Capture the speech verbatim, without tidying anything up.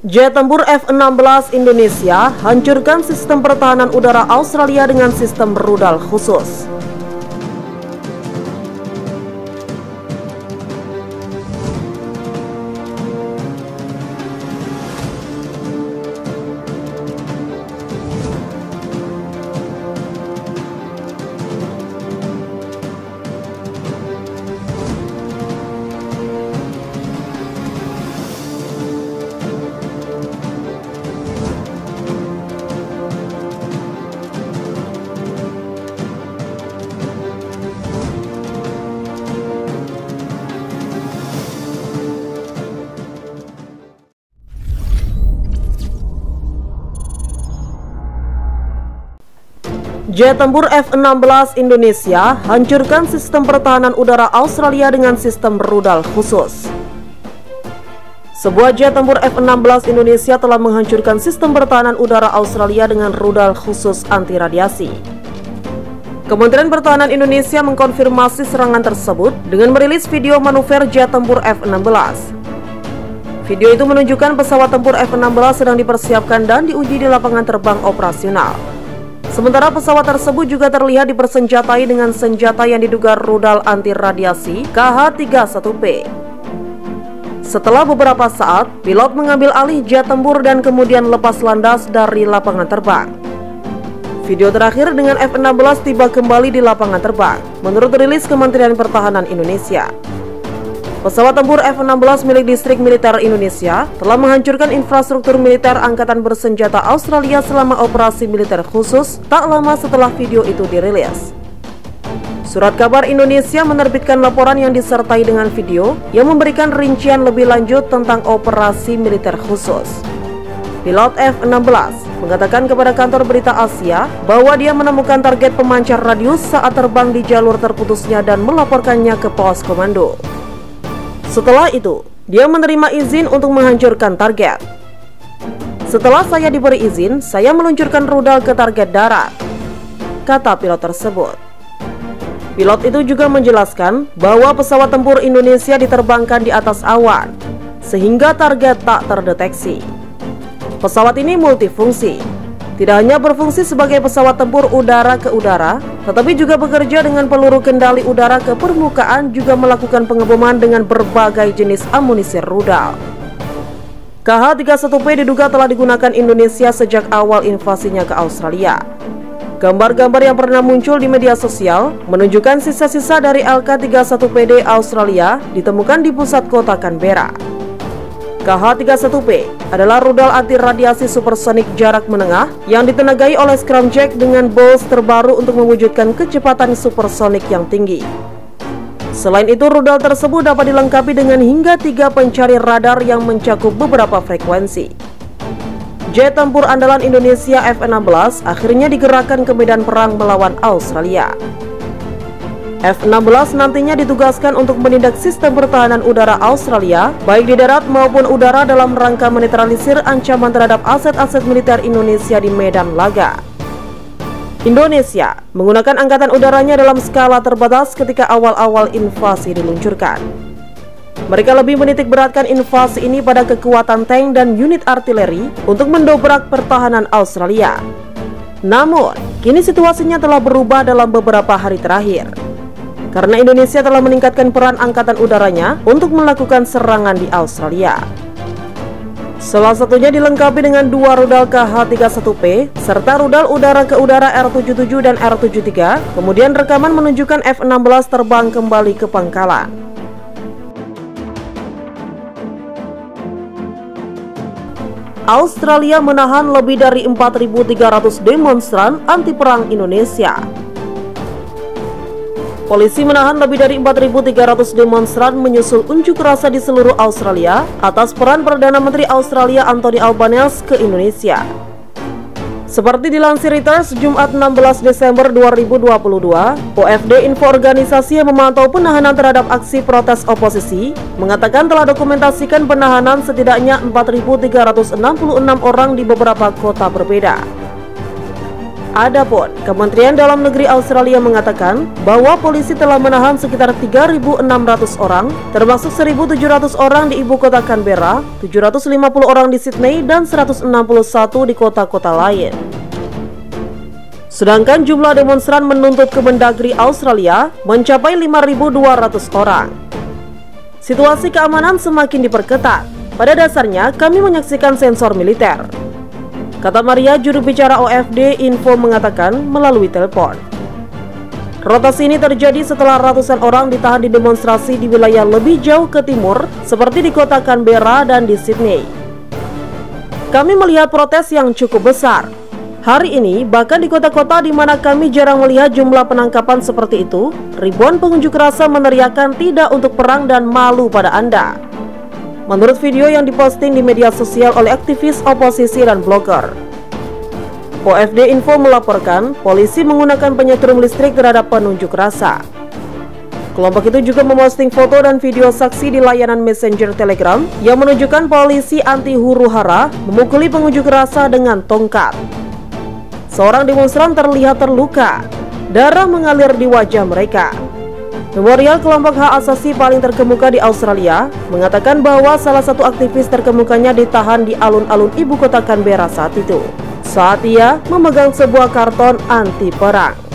Jet tempur F enam belas Indonesia hancurkan sistem pertahanan udara Australia dengan sistem rudal khusus. Jet tempur F enam belas Indonesia hancurkan sistem pertahanan udara Australia dengan sistem rudal khusus. Sebuah jet tempur F enam belas Indonesia telah menghancurkan sistem pertahanan udara Australia dengan rudal khusus anti radiasi. Kementerian Pertahanan Indonesia mengkonfirmasi serangan tersebut dengan merilis video manuver jet tempur F enam belas. Video itu menunjukkan pesawat tempur F enam belas sedang dipersiapkan dan diuji di lapangan terbang operasional. Sementara pesawat tersebut juga terlihat dipersenjatai dengan senjata yang diduga rudal anti radiasi K H tiga puluh satu P. Setelah beberapa saat, pilot mengambil alih jet tempur dan kemudian lepas landas dari lapangan terbang. Video terakhir dengan F enam belas tiba kembali di lapangan terbang, menurut rilis Kementerian Pertahanan Indonesia. Pesawat tempur F enam belas milik Distrik Militer Indonesia telah menghancurkan infrastruktur militer Angkatan Bersenjata Australia selama operasi militer khusus tak lama setelah video itu dirilis. Surat Kabar Indonesia menerbitkan laporan yang disertai dengan video yang memberikan rincian lebih lanjut tentang operasi militer khusus. Pilot F enam belas mengatakan kepada kantor berita Asia bahwa dia menemukan target pemancar radius saat terbang di jalur terputusnya dan melaporkannya ke pos komando. Setelah itu, dia menerima izin untuk menghancurkan target. Setelah saya diberi izin, saya meluncurkan rudal ke target darat, kata pilot tersebut. Pilot itu juga menjelaskan bahwa pesawat tempur Indonesia diterbangkan di atas awan, sehingga target tak terdeteksi. Pesawat ini multifungsi, tidak hanya berfungsi sebagai pesawat tempur udara ke udara, tetapi juga bekerja dengan peluru kendali udara ke permukaan, juga melakukan pengeboman dengan berbagai jenis amunisi rudal. K H tiga puluh satu P diduga telah digunakan Indonesia sejak awal invasinya ke Australia. Gambar-gambar yang pernah muncul di media sosial menunjukkan sisa-sisa dari L K tiga puluh satu P D Australia ditemukan di pusat kota Canberra. K H tiga puluh satu P adalah rudal anti radiasi supersonik jarak menengah yang ditenagai oleh scramjet dengan bolts terbaru untuk mewujudkan kecepatan supersonik yang tinggi. Selain itu, rudal tersebut dapat dilengkapi dengan hingga tiga pencari radar yang mencakup beberapa frekuensi. Jet tempur andalan Indonesia F enam belas akhirnya digerakkan ke medan perang melawan Australia. F enam belas nantinya ditugaskan untuk menindak sistem pertahanan udara Australia, baik di darat maupun udara, dalam rangka menetralisir ancaman terhadap aset-aset militer Indonesia di medan laga. Indonesia menggunakan angkatan udaranya dalam skala terbatas ketika awal-awal invasi diluncurkan. Mereka lebih menitik beratkan invasi ini pada kekuatan tank dan unit artileri untuk mendobrak pertahanan Australia. Namun, kini situasinya telah berubah dalam beberapa hari terakhir, karena Indonesia telah meningkatkan peran angkatan udaranya untuk melakukan serangan di Australia. Salah satunya dilengkapi dengan dua rudal K H tiga puluh satu P serta rudal udara ke udara R tujuh puluh tujuh dan R tujuh puluh tiga. Kemudian rekaman menunjukkan F enam belas terbang kembali ke pangkalan. Australia menahan lebih dari empat ribu tiga ratus demonstran anti perang Indonesia. Polisi menahan lebih dari empat ribu tiga ratus demonstran menyusul unjuk rasa di seluruh Australia atas peran Perdana Menteri Australia Anthony Albanese ke Indonesia. Seperti dilansir Reuters Jumat enam belas Desember dua ribu dua puluh dua, O F D info organisasi yang memantau penahanan terhadap aksi protes oposisi mengatakan telah dokumentasikan penahanan setidaknya empat ribu tiga ratus enam puluh enam orang di beberapa kota berbeda. Adapun, Kementerian Dalam Negeri Australia mengatakan bahwa polisi telah menahan sekitar tiga ribu enam ratus orang, termasuk seribu tujuh ratus orang di ibu kota Canberra, tujuh ratus lima puluh orang di Sydney, dan seratus enam puluh satu di kota-kota lain. Sedangkan jumlah demonstran menuntut Kemendagri Australia mencapai lima ribu dua ratus orang. Situasi keamanan semakin diperketat. Pada dasarnya, kami menyaksikan sensor militer, kata Maria, juru bicara O F D Info mengatakan melalui telepon. Rotasi ini terjadi setelah ratusan orang ditahan di demonstrasi di wilayah lebih jauh ke timur, seperti di kota Canberra dan di Sydney. Kami melihat protes yang cukup besar. Hari ini, bahkan di kota-kota di mana kami jarang melihat jumlah penangkapan seperti itu, ribuan pengunjuk rasa meneriakkan tidak untuk perang dan malu pada Anda. Menurut video yang diposting di media sosial oleh aktivis oposisi dan blogger, O F D Info melaporkan polisi menggunakan penyetrum listrik terhadap penunjuk rasa. Kelompok itu juga memposting foto dan video saksi di layanan messenger Telegram yang menunjukkan polisi anti huru hara memukuli pengunjuk rasa dengan tongkat. Seorang demonstran terlihat terluka, darah mengalir di wajah mereka. Memorial kelompok hak asasi paling terkemuka di Australia mengatakan bahwa salah satu aktivis terkemukanya ditahan di alun-alun ibu kota Canberra saat itu, saat ia memegang sebuah karton anti perang.